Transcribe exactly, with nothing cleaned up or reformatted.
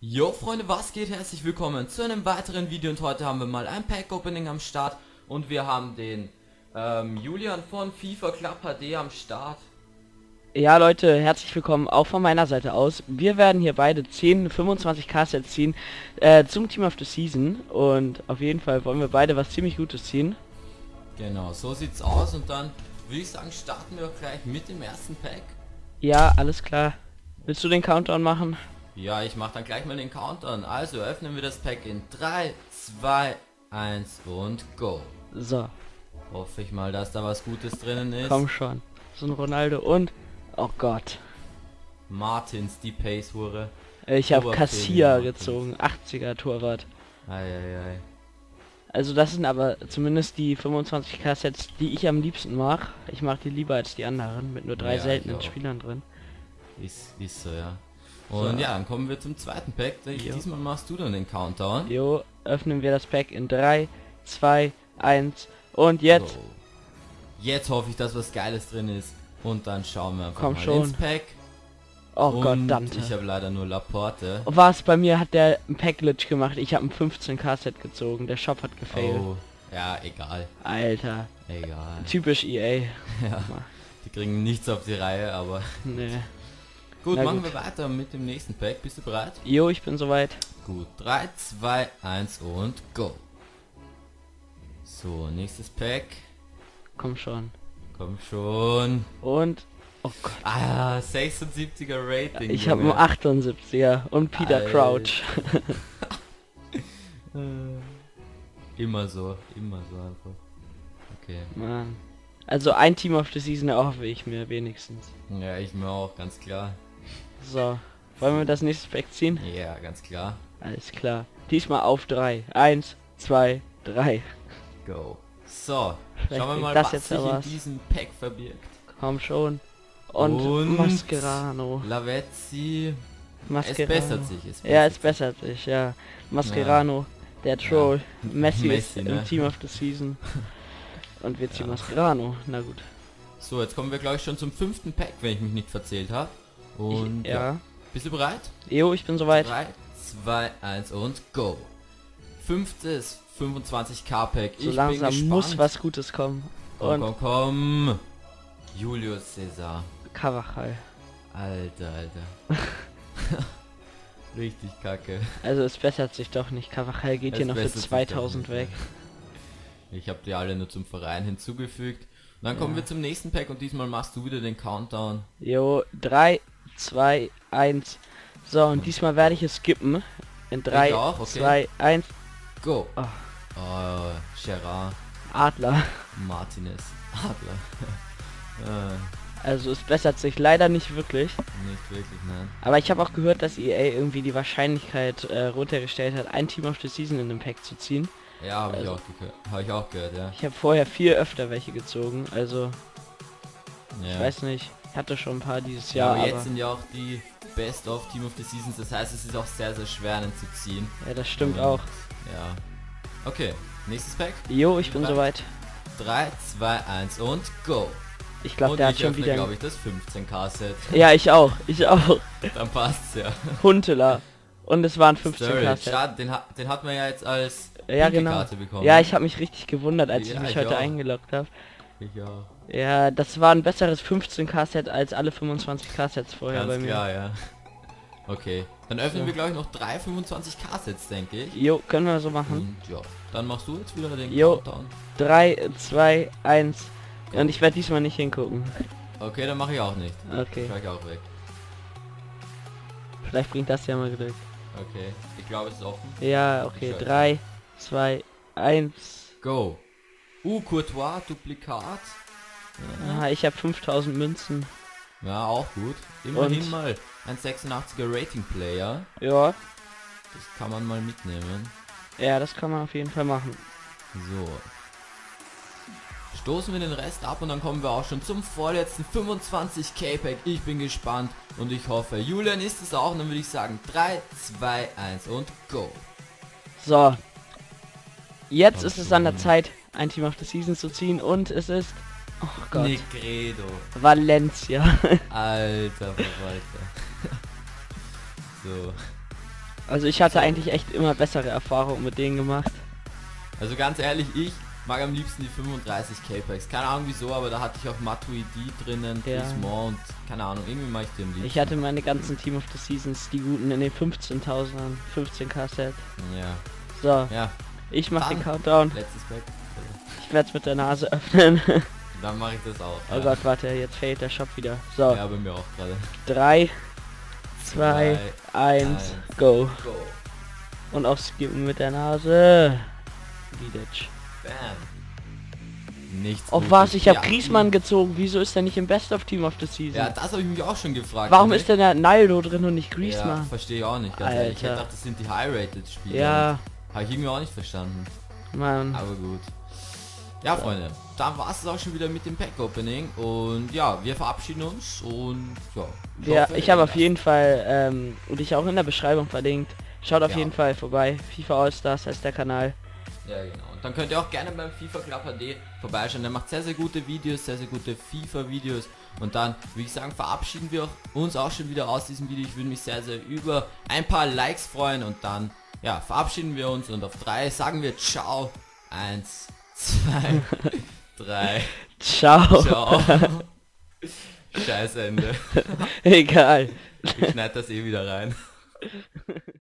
Jo Freunde, was geht? Herzlich willkommen zu einem weiteren Video und heute haben wir mal ein Pack Opening am Start und wir haben den ähm, Julian von FIFA Club H D am Start. Ja Leute, herzlich willkommen auch von meiner Seite aus. Wir werden hier beide zehn, fünfundzwanzig K Sets ziehen äh, zum Team of the Season und auf jeden Fall wollen wir beide was ziemlich Gutes ziehen. Genau, so sieht's aus und dann würde ich sagen, starten wir gleich mit dem ersten Pack. Ja, alles klar. Willst du den Countdown machen? Ja, ich mache dann gleich mal den Countdown. Also öffnen wir das Pack in drei, zwei, eins und go. So. Hoffe ich mal, dass da was Gutes drinnen ist. Komm schon. So ein Ronaldo und... Oh Gott. Martins, die Pace-Hure. Ich habe Casilla gezogen. achtziger Torwart. Eieiei. Also das sind aber zumindest die fünfundzwanzig K Sets, die ich am liebsten mache. Ich mache die lieber als die anderen, mit nur drei ja, seltenen Spielern drin. Ist, ist so, ja. Und so, ja, dann kommen wir zum zweiten Pack. Jo. Diesmal machst du dann den Countdown. Jo, öffnen wir das Pack in drei, zwei, eins und jetzt. So. Jetzt hoffe ich, dass was Geiles drin ist. Und dann schauen wir einfach Komm mal schon. ins Pack. Oh und Gott, Dante. Ich habe leider nur Laporte. Was, bei mir hat der ein Pack-Glitch gemacht. Ich habe ein fünfzehn K Set gezogen. Der Shop hat gefailt. Oh, ja, egal. Alter. Egal. Typisch E A. Ja, die kriegen nichts auf die Reihe, aber... Nee. Gut, Na machen gut. wir weiter mit dem nächsten Pack. Bist du bereit? Jo, ich bin soweit. Gut, drei, zwei, eins und go. So, nächstes Pack. Komm schon. Komm schon. Und... Oh Gott. Ah, sechsundsiebziger Rating. Ich habe nur achtundsiebziger und Peter Alter. Crouch. Immer so, immer so einfach. Okay. Mann. Also ein Team of the Season erhoffe ich mir wenigstens. Ja, ich mir auch, ganz klar. So, wollen wir das nächste Pack ziehen? Ja, ganz klar. Alles klar. Diesmal auf drei. eins, zwei, drei. Go. So, Vielleicht schauen wir mal, das was jetzt sich in diesem Pack verbirgt. Komm schon. Und, und Mascherano. Lavezzi. Mascherano. Es bessert sich. Es bessert ja, es bessert sich, sich ja. Mascherano, ja. der Troll. Ja. Messi, Messi ist ne? im Team of the Season. Und wir ziehen ja. Mascherano. Na gut. So, jetzt kommen wir gleich schon zum fünften Pack, wenn ich mich nicht verzählt habe. Und ich, ja. ja. Bist du bereit? Jo, ich bin soweit. drei, zwei, eins und go. Fünftes fünfundzwanzig K Pack. So ich langsam bin muss was Gutes kommen. Und komm, komm, komm. Julius Caesar. Kavachal. Alter, Alter. Richtig kacke. Also es bessert sich doch nicht. Kavachal geht es hier noch für zweitausend weg. Ich habe die alle nur zum Verein hinzugefügt. Und dann ja. kommen wir zum nächsten Pack und diesmal machst du wieder den Countdown. Jo, drei, zwei, eins. So, und diesmal werde ich es skippen. In drei, zwei, eins. Go. Oh, oh Scherat. Adler. Martinez. Adler. äh. Also es bessert sich leider nicht wirklich. Nicht wirklich, nein. Aber ich habe auch gehört, dass E A irgendwie die Wahrscheinlichkeit äh, runtergestellt hat, ein Team of the Season in den Pack zu ziehen. Ja, habe also, ich, hab ich auch gehört, ja. Ich habe vorher viel öfter welche gezogen, also... Ja. Ich weiß nicht, ich hatte schon ein paar dieses Jahr, ja, aber... jetzt sind ja auch die Best of Team of the Seasons, das heißt, es ist auch sehr, sehr schwer, einen zu ziehen. Ja, das stimmt Und, auch. Ja. Okay, nächstes Pack. Jo, ich bin bereit. soweit. drei, zwei, eins und go. Ich glaube, der ich hat schon öffne, wieder... glaube ich, das fünfzehn K Set. Ja, ich auch, ich auch. Dann passt's ja. Huntelaar. Und es waren fünfzehn K Set. Schade, den, ha den hat man ja jetzt als... Ja, genau. Karte bekommen. Ja, ich habe mich richtig gewundert, als ja, ich mich ich heute auch. eingeloggt habe. Ich auch. Ja, das war ein besseres fünfzehn K Set als alle fünfundzwanzig K Sets vorher Ganz bei mir. Klar, ja. Okay, dann öffnen so. wir glaube ich noch drei fünfundzwanzig K Sets, denke ich. Jo, können wir so machen. Und, ja, dann machst du jetzt wieder den jo. Countdown. drei, zwei, eins. Go. Und ich werde diesmal nicht hingucken. Okay, dann mache ich auch nicht. Okay. Ich auch weg. Vielleicht bringt das ja mal Glück. Okay, ich glaube es ist offen. Ja, okay, drei, zwei, eins. Go. Uh, Courtois, Duplikat. Ja. Ah, ich habe fünftausend Münzen. Ja, auch gut. Immerhin Und? mal ein sechsundachtziger Rating Player. Ja. Das kann man mal mitnehmen. Ja, das kann man auf jeden Fall machen. So. Stoßen wir den Rest ab und dann kommen wir auch schon zum vorletzten fünfundzwanzig K Pack. Ich bin gespannt und ich hoffe, Julian ist es auch. Und dann würde ich sagen, drei, zwei, eins und go. So. Jetzt Komm ist es an der Zeit, ein Team of the Season zu ziehen und es ist... Oh Gott. Negredo. Valencia. Alter, Verwalter. So. Also ich hatte eigentlich echt immer bessere Erfahrungen mit denen gemacht. Also ganz ehrlich, ich mag am liebsten die fünfunddreißig K-Packs. Keine Ahnung wieso, aber da hatte ich auch Matuidi drinnen, ja. Dismont, keine Ahnung, irgendwie mag ich die am liebsten. Ich hatte meine ganzen Team of the Seasons, die guten in den fünfzehntausendern, fünfzehn K-Set. Ja. So, ja. Ich mach dann den Countdown. Letztes Pack. Ich werde es mit der Nase öffnen. Dann mache ich das auch. Oh ja. Gott, warte, jetzt fällt der Shop wieder. So. Ja, bei mir auch gerade. drei, zwei, eins, go. go. Und aufs Skippen mit der Nase. Vidic. Bam. Nichts. Auf was? Ich habe Griezmann gezogen. Wieso ist er nicht im Best of Team of the Season? Ja, das habe ich mich auch schon gefragt. Warum ist denn der Naldo drin und nicht Griezmann? Ja, verstehe ich auch nicht. Ganz ehrlich. Ich hätte gedacht, das sind die High-Rated Spieler. Ja. Habe ich irgendwie auch nicht verstanden. Mann. Aber gut. Ja, Freunde, dann war es auch schon wieder mit dem Pack-Opening und ja, wir verabschieden uns und ja. Ich ja, hoffe, ich habe auf jeden Fall, ähm, und ich auch in der Beschreibung verlinkt, schaut auf ja. jeden Fall vorbei, FIFA Allstars heißt der Kanal. Ja, genau. Und dann könnt ihr auch gerne beim FIFA Club H D vorbeischauen, der macht sehr, sehr gute Videos, sehr, sehr gute FIFA-Videos und dann, würde ich sagen, verabschieden wir uns auch schon wieder aus diesem Video. Ich würde mich sehr, sehr über ein paar Likes freuen und dann, ja, verabschieden wir uns und auf drei sagen wir ciao, eins, zwei, drei. Ciao. Ciao. Scheiß Ende. Egal. Ich schneide das eh wieder rein.